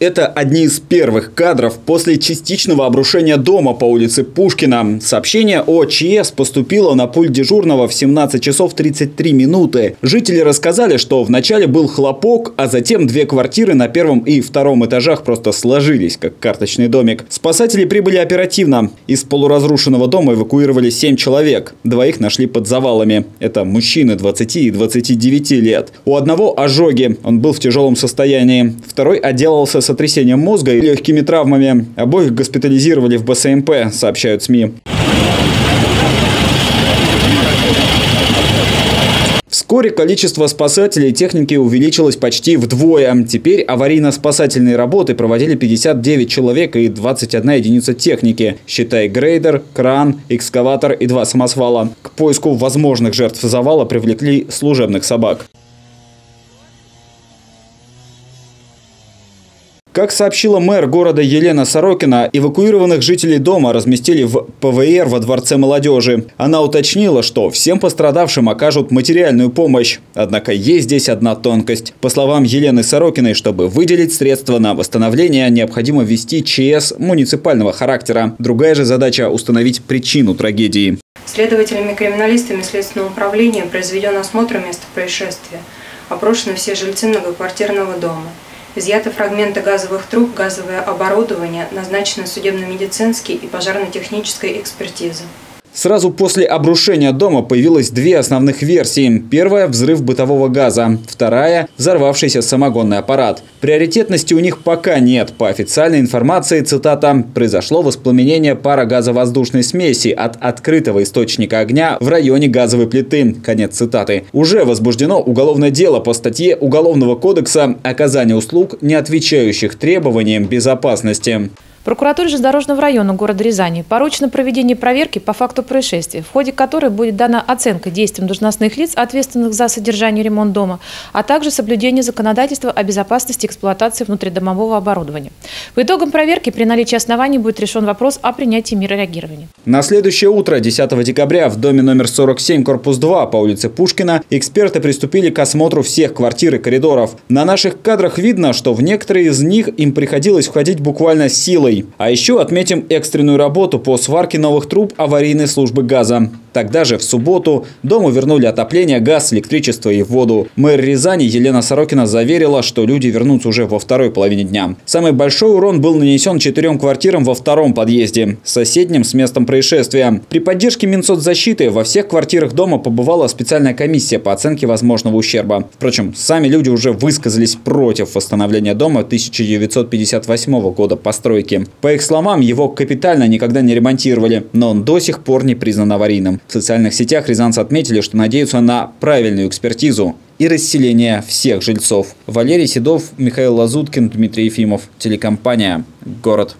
Это одни из первых кадров после частичного обрушения дома по улице Пушкина. Сообщение о ЧС поступило на пульт дежурного в 17 часов 33 минуты. Жители рассказали, что вначале был хлопок, а затем две квартиры на первом и втором этажах просто сложились, как карточный домик. Спасатели прибыли оперативно. Из полуразрушенного дома эвакуировали 7 человек. Двоих нашли под завалами. Это мужчины 20 и 29 лет. У одного ожоги. Он был в тяжелом состоянии. Второй отделался сотрясением мозга и легкими травмами. Обоих госпитализировали в БСМП, сообщают СМИ. Вскоре количество спасателей и техники увеличилось почти вдвое. Теперь аварийно-спасательные работы проводили 59 человек и 21 единица техники, считай грейдер, кран, экскаватор и 2 самосвала. К поиску возможных жертв завала привлекли служебных собак. Как сообщила мэр города Елена Сорокина, эвакуированных жителей дома разместили в ПВР во Дворце Молодежи. Она уточнила, что всем пострадавшим окажут материальную помощь. Однако есть здесь одна тонкость. По словам Елены Сорокиной, чтобы выделить средства на восстановление, необходимо ввести ЧС муниципального характера. Другая же задача – установить причину трагедии. Следователями-криминалистами Следственного управления произведен осмотр места происшествия. Опрошены все жильцы многоквартирного дома. Изъяты фрагменты газовых труб, газовое оборудование, назначены судебно-медицинские и пожарно-технической экспертизы. Сразу после обрушения дома появилось две основных версии. Первая – взрыв бытового газа. Вторая – взорвавшийся самогонный аппарат. Приоритетности у них пока нет. По официальной информации, цитата, «произошло воспламенение парогазовоздушной смеси от открытого источника огня в районе газовой плиты». Конец цитаты. Уже возбуждено уголовное дело по статье Уголовного кодекса «Оказание услуг, не отвечающих требованиям безопасности». Прокуратура Железнодорожного района города Рязани поручено проведение проверки по факту происшествия, в ходе которой будет дана оценка действиям должностных лиц, ответственных за содержание и ремонт дома, а также соблюдение законодательства о безопасности эксплуатации внутридомового оборудования. По итогам проверки при наличии оснований будет решен вопрос о принятии меры реагирования. На следующее утро, 10 декабря, в доме номер 47, корпус 2 по улице Пушкина, эксперты приступили к осмотру всех квартир и коридоров. На наших кадрах видно, что в некоторые из них им приходилось входить буквально силой. А еще отметим экстренную работу по сварке новых труб аварийной службы газа. Тогда же, в субботу, дому вернули отопление, газ, электричество и воду. Мэр Рязани Елена Сорокина заверила, что люди вернутся уже во второй половине дня. Самый большой урон был нанесен 4 квартирам во втором подъезде, соседнем с местом происшествия. При поддержке Минсоцзащиты во всех квартирах дома побывала специальная комиссия по оценке возможного ущерба. Впрочем, сами люди уже высказались против восстановления дома 1958 года постройки. По их словам, его капитально никогда не ремонтировали, но он до сих пор не признан аварийным. В социальных сетях рязанцы отметили, что надеются на правильную экспертизу и расселение всех жильцов. Валерий Седов, Михаил Лазуткин, Дмитрий Ефимов. Телекомпания «Город».